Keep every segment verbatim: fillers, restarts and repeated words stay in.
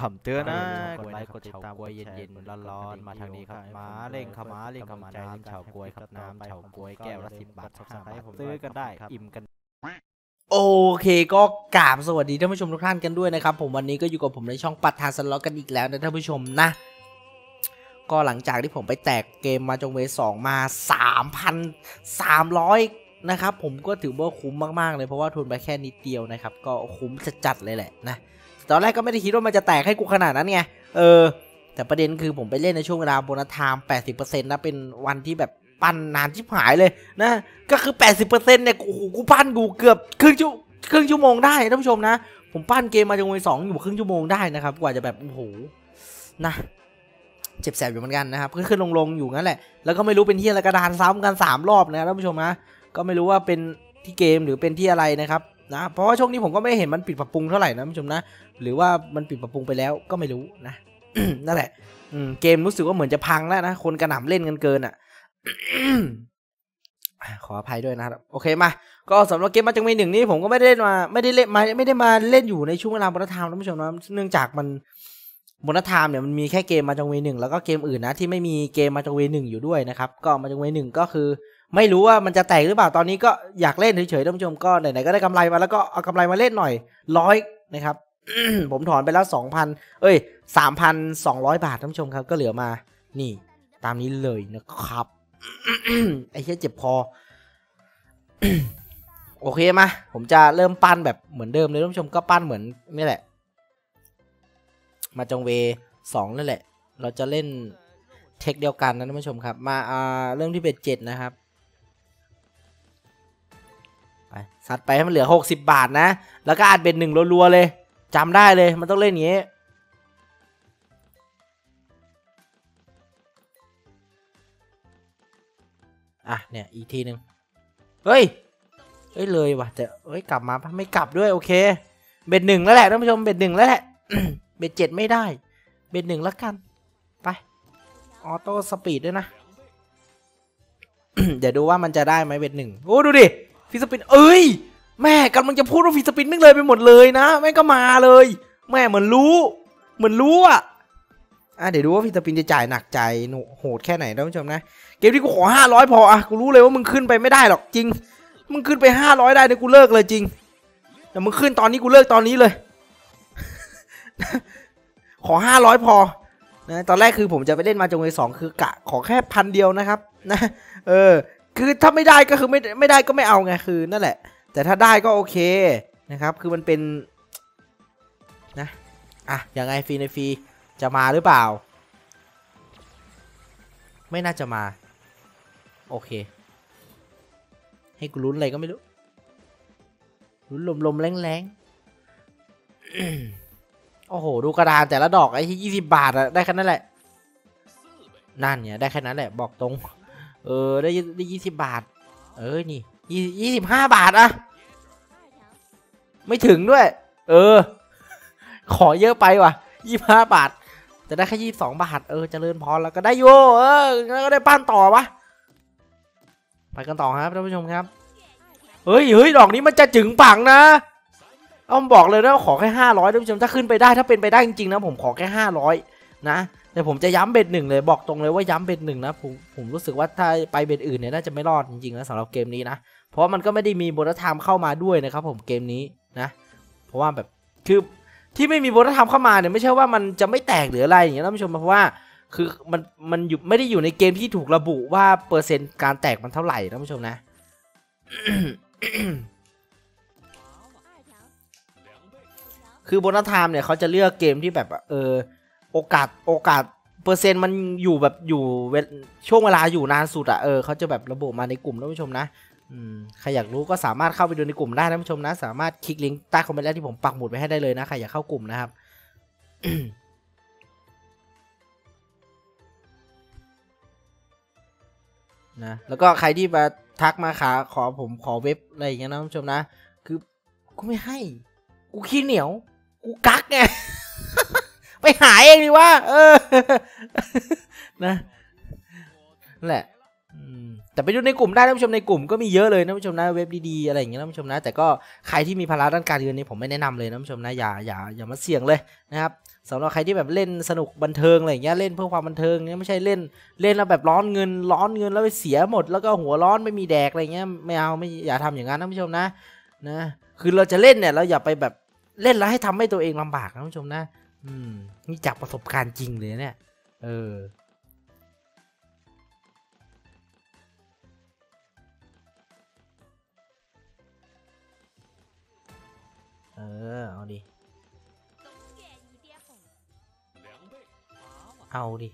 คำเตือนนะกดไลค์กดติดตามกวยเย็นๆร้อนๆมาทางนี้ครับมาเล่งขมาเล่งขมาน้ำเฉากวยครับน้ำเฉากวยแก้วละสิบบาทห้าบาทซื้อกันได้อิ่มกันโอเคก็กราบสวัสดีท่านผู้ชมทุกท่านกันด้วยนะครับผมวันนี้ก็อยู่กับผมในช่องปัดทานสล็อตกันอีกแล้วนะท่านผู้ชมนะก็หลังจากที่ผมไปแตกเกมมาจงเวสองมา สามพันสามร้อย นะครับผมก็ถือว่าคุ้มมากๆเลยเพราะว่าทุนไปแค่นิดเดียวนะครับก็คุ้มจัดๆเลยแหละนะตอนแรกก็ไม่ได้คิดว่ามันจะแตกให้กูขนาดนั้นไงเออแต่ประเด็นคือผมไปเล่นในช่วงเวลาโบนัสไทม์ แปดสิบเปอร์เซ็นต์ นะเป็นวันที่แบบปั้นนานชิบหายเลยนะก็คือ แปดสิบเปอร์เซ็นต์ เนี่ยกูกูปั้นกูเกือบครึ่งชั่วครึ่งชั่วโมงได้ท่านผู้ชมนะผมปั้นเกมมาจงเวสองอยู่ครึ่งชั่วโมงได้นะครับกว่าจะแบบโอ้โหนะเจ็บแสบอยู่เหมือนกันนะครับขึ้นๆลงๆอยู่งั้นแหละแล้วก็ไม่รู้เป็นที่อะไรกระดานซ้ำกันสามรอบนะท่านผู้ชมนะก็ไม่รู้ว่าเป็นที่เกมหรือเป็นที่อะไรนะครับนะเพราะว่าช่วงนี้ผมก็ไม่เห็นมันปิดปรับปรุงเท่าไหร่นะท่านผู้ชมนะหรือว่ามันปิดปรับปรุงไปแล้วก็ไม่รู้นะ นั่นแหละเกมรู้สึกว่าเหมือนจะพังแล้วนะคนกระหน่ำเล่นกันเกินอ่ะ ขออภัยด้วยนะครับโอเคมาก็สำหรับเกมมาจังเวหนึ่งนี่ผมก็ไม่ได้มาไม่ได้เล่นมาไม่ได้มาเล่นอยู่ในช่วงเวลาบรรทัดทามท่านผู้ชมนะเนื่องจากมันบนทามเนี่ยมันมีแค่เกมมาจังเวหนึ่งแล้วก็เกมอื่นนะที่ไม่มีเกมมาจังเวหนึ่งอยู่ด้วยนะครับก็มาจังเวหนึ่งก็คือไม่รู้ว่ามันจะแตกหรือเปล่าตอนนี้ก็อยากเล่นเฉยๆท่านผู้ชมก็ไหนๆก็ได้กำไรมาแล้วก็เอากำไรมาเล่นหน่อยร้อยนะครับ ผมถอนไปแล้ว สองพัน เอ้ย สามพันสองร้อย บาทท่านผู้ชมครับก็เหลือมานี่ตามนี้เลยนะครับ ไอ้เหี้ยเจ็บคอ โอเคมาผมจะเริ่มปั้นแบบเหมือนเดิมเลยท่านผู้ชมก็ปั้นเหมือนนี่แหละมาจังเวสองนั่นแหละเราจะเล่นเทคเดียวกันนะท่านผู้ชมครับมาเริ่มที่เบ็ดเจ็ดนะครับไปซัดไปให้มันเหลือหกสิบบาทนะแล้วก็อัดเบ็ดหนึ่งรัวๆเลยจำได้เลยมันต้องเล่นอย่างนี้อ่ะเนี่ยอีกทีหนึ่งเฮ้ยเฮ้ยเลยว่ะแต่เฮ้ยกลับมาไม่กลับด้วยโอเคเบ็ดหนึ่งแล้วแหละท่านผู้ชมเบ็ดหนึ่งแล้วแหละ เบ็ดเจ็ดไม่ได้เบ็ดหนึ่งแล้วกันไปออโต้สปีดด้วยนะ เดี๋ยวดูว่ามันจะได้ไหมเบ็ดหนึ่งโอ้ดูดิฟีสปินเอ้ยแม่กำลังจะพูดว่าฟีสปินไม่เลยไปหมดเลยนะแม่ก็มาเลยแม่เหมือนรู้เหมือนรู้อ่ะอ่ะเดี๋ยวดูว่าฟีสปินจะจ่ายหนักใจโหดแค่ไหนท่านผู้ชมนะเกมที่กูขอห้าร้อยพออ่ะกูรู้เลยว่ามึงขึ้นไปไม่ได้หรอกจริงมึงขึ้นไปห้าร้อยได้เนี่ยกูเลิกเลยจริงแต่มึงขึ้นตอนนี้กูเลิกตอนนี้เลย ขอห้าร้อยพอนะตอนแรกคือผมจะไปเล่นมาจงเวสองคือกะขอแค่พันเดียวนะครับนะเออคือถ้าไม่ได้ก็คือไม่ไม่ได้ก็ไม่เอาไงคือนั่นแหละแต่ถ้าได้ก็โอเคนะครับคือมันเป็นนะอ่ะยังไงฟรีในฟรีจะมาหรือเปล่าไม่น่าจะมาโอเคให้กูลุ้นอะไรก็ไม่รู้ลุ้นลมๆแรงๆ โอ้โหดูกระดานแต่ละดอกไอ้ที่ยี่สิบบาทอะได้แค่นั้นแหละนั่นเนี่ยได้แค่นั้นแหละบอกตรงเออได้ได้ยี่สิบบาทเออนี่ยี่สิบห้าบาทอะไม่ถึงด้วยเออขอเยอะไปว่ะยี่สิบห้าบาทจะได้แค่ยี่สิบสองบาทเออเจริญพรแล้วก็ได้โยเออแล้วก็ได้ปั้นต่อวะไปกันต่อครับท่านผู้ชมครับเฮ้ยเฮ้ยดอกนี้มันจะจึงปังนะอ้อมบอกเลยนะขอแค่ห้าร้อยท่านผู้ชมถ้าขึ้นไปได้ถ้าเป็นไปได้จริงๆนะผมขอแค่ห้าร้อยนะแต่ผมจะย้ำเบ็ดหนึ่งเลยบอกตรงเลยว่าย้ำเบ็ดหนึ่งนะผมผมรู้สึกว่าถ้าไปเบ็ดอื่นเนี่ยน่าจะไม่รอดจริงๆนะสำหรับเกมนี้นะเพราะมันก็ไม่ได้มีโบนัสไทม์เข้ามาด้วยนะครับผมเกมนี้นะเพราะว่าแบบคือที่ไม่มีโบนัสไทม์เข้ามาเนี่ยไม่ใช่ว่ามันจะไม่แตกหรืออะไรอย่างเงี้ยท่านผู้ชมเพราะว่าคือมันมันอยู่ไม่ได้อยู่ในเกมที่ถูกระบุว่าเปอร์เซ็นต์การแตกมันเท่าไหร่ท่านผู้ชมนะ คือโบนัสไทม์เนี่ยเขาจะเลือกเกมที่แบบเออโอกาสโอกาสเปอร์เซ็นต์มันอยู่แบบอยู่ช่วงเวลาอยู่นานสุดอะเออเขาจะแบบระบุมาในกลุ่มท่านผู้ชมนะอืมใครอยากรู้ก็สามารถเข้าไปดูในกลุ่มได้ท่านผู้ชมนะสามารถคลิกลิงก์ใต้คอมเมนต์แรกที่ผมปักหมุดไว้ให้ได้เลยนะใครอยากเข้ากลุ่มนะครับ นะแล้วก็ใครที่มาทักมาขาขอผมขอเว็บอะไรอย่างเงี้ยนะท่านผู้ชมนะคือกูไม่ให้กูขี้เหนียวกูกักไง ไปหาเองดีว่าเออ นะแหละแต่ไปดูในกลุ่มได้ท่านผู้ชมในกลุ่มก็มีเยอะเลยท่านผู้ชมนะเว็บดีๆอะไรอย่างเงี้ยท่านผู้ชมนะแต่ก็ใครที่มีภาระด้านการเงินนี้ผมไม่แนะนำเลยท่านผู้ชมนะอย่าอย่าอย่ามาเสี่ยงเลยนะครับ สำหรับใครที่แบบเล่นสนุกบันเทิงอะไรอย่างเงี้ยเล่นเพื่อความบันเทิงเงี้ยไม่ใช่เล่นเล่นแล้วแบบร้อนเงินร้อนเงินแล้วไปเสียหมดแล้วก็หัวร้อนไม่มีแดกอะไรเงี้ยไม่เอาไม่อย่าทำอย่างนั้นนะผู้ชมนะนะคือเราจะเล่นเนี่ยเราอย่าไปแบบเล่นแล้วให้ทำให้ตัวเองลำบากนะผู้ชมนะอืมนี่จากประสบการณ์จริงเลยเนี่ยเออเออเอาดิเอาดิ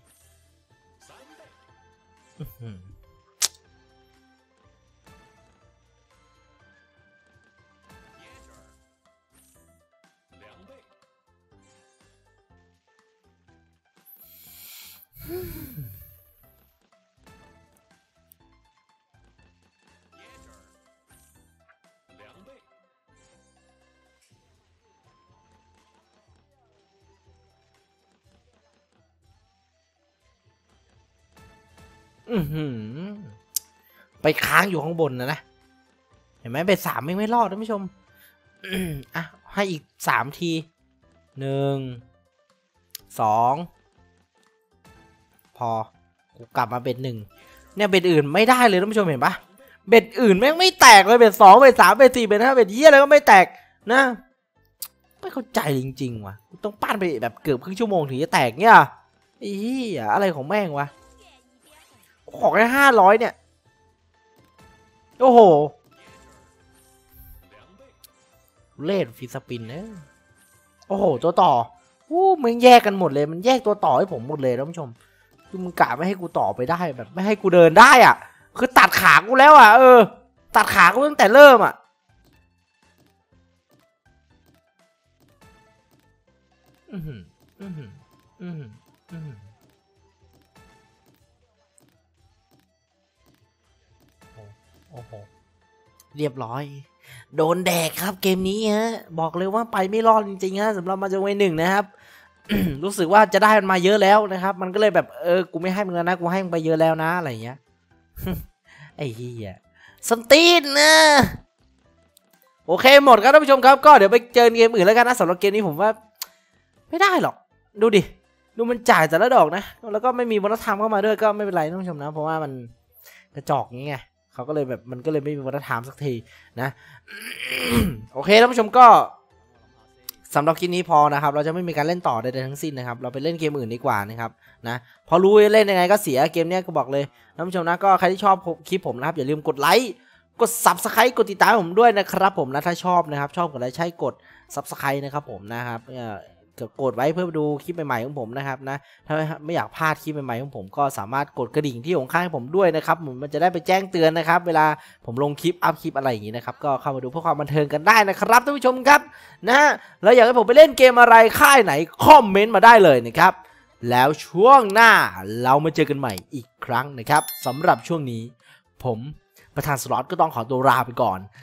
ไปค้างอยู่ข้างบนนะนะเห็นไหมไปสามไม่ไม่รอดนะผู้ชมอ่ะให้อีกสามทีหนึ่งสองพอกูกลับมาเบ็ดหนึ่งเนี่ยเบ็ดอื่นไม่ได้เลยนะผู้ชมเห็นปะเบ็ดอื่นแม่งไม่แตกเลยเบ็ดสองเบ็ดสามเบ็ดสี่เบ็ดห้าเบ็ดเยี่ยอะไรก็ไม่แตกนะไม่เข้าใจจริงๆว่ะต้องปั้นไปแบบเกือบครึ่งชั่วโมงถึงจะแตกเนี่ยอี๋อะไรของแม่งวะขอแค่ห้าร้อยเนี่ยโอ้โหเลดฟีสปินเนี่ยโอ้โหตัวต่อวู้มึงแยกกันหมดเลยมันแยกตัวต่อให้ผมหมดเลยนะผู้ชมคือมึงกะไม่ให้กูต่อไปได้แบบไม่ให้กูเดินได้อ่ะคือตัดขากูแล้วอ่ะเออตัดขากูตั้งแต่เริ่มอ่ะอืมอืมอืมอืมโอ้โหเรียบร้อยโดนแดกครับเกมนี้ฮะบอกเลยว่าไปไม่รอดจริงๆฮะสำหรับมาจาเวหนึ่งนะครับ รู้สึกว่าจะได้มันมาเยอะแล้วนะครับมันก็เลยแบบเออกูไม่ให้มึงแล้วนะกูให้มึงไปเยอะแล้วนะอะไรอย่างเงี้ย ไอ้เหี้ยสันตีนนะโอเคหมดครับท่านผู้ชมครับก็เดี๋ยวไปเจอเกมอื่นแล้วกันนะสำหรับเกมนี้ผมว่าไม่ได้หรอกดูดิดูมันจ่ายแต่ละดอกนะแล้วก็ไม่มีวัฒนธรรมเข้ามาด้วยก็ไม่เป็นไรท่านผู้ชมนะเพราะว่ามันกระจอกงี้ไงเขาก็เลยแบบมันก็เลยไม่มีวัฒนธรรมสักทีนะ โอเคท่านผู้ชมก็สำหรับคลิปนี้พอนะครับเราจะไม่มีการเล่นต่อใดๆทั้งสิ้นนะครับเราไปเล่นเกมอื่นดีกว่านะครับนะพอรู้เล่นยังไงก็เสียเกมเนี้ยก็บอกเลยท่านผู้ชมนะก็ใครที่ชอบคลิปผมนะครับอย่าลืมกดไลค์กด ซับสไครบ์ กดติดตามผมด้วยนะครับผมนะถ้าชอบนะครับชอบกดไลค์ใช่กด ซับสไครบ์ นะครับผมนะครับกดไว้เพื่อดูคลิปใหม่ๆของผมนะครับนะถ้าไม่อยากพลาดคลิปใหม่ๆของผมก็สามารถกดกระดิ่งที่อยู่ข้างผมด้วยนะครับมันจะได้ไปแจ้งเตือนนะครับเวลาผมลงคลิปอัพคลิปอะไรอย่างนี้นะครับก็เข้ามาดูเพื่อความบันเทิงกันได้นะครับท่านผู้ชมครับนะแล้วอยากให้ผมไปเล่นเกมอะไรค่ายไหนคอมเมนต์มาได้เลยนะครับแล้วช่วงหน้าเรามาเจอกันใหม่อีกครั้งนะครับสำหรับช่วงนี้ผมประธานสล็อตก็ต้องขอตัวลาไปก่อน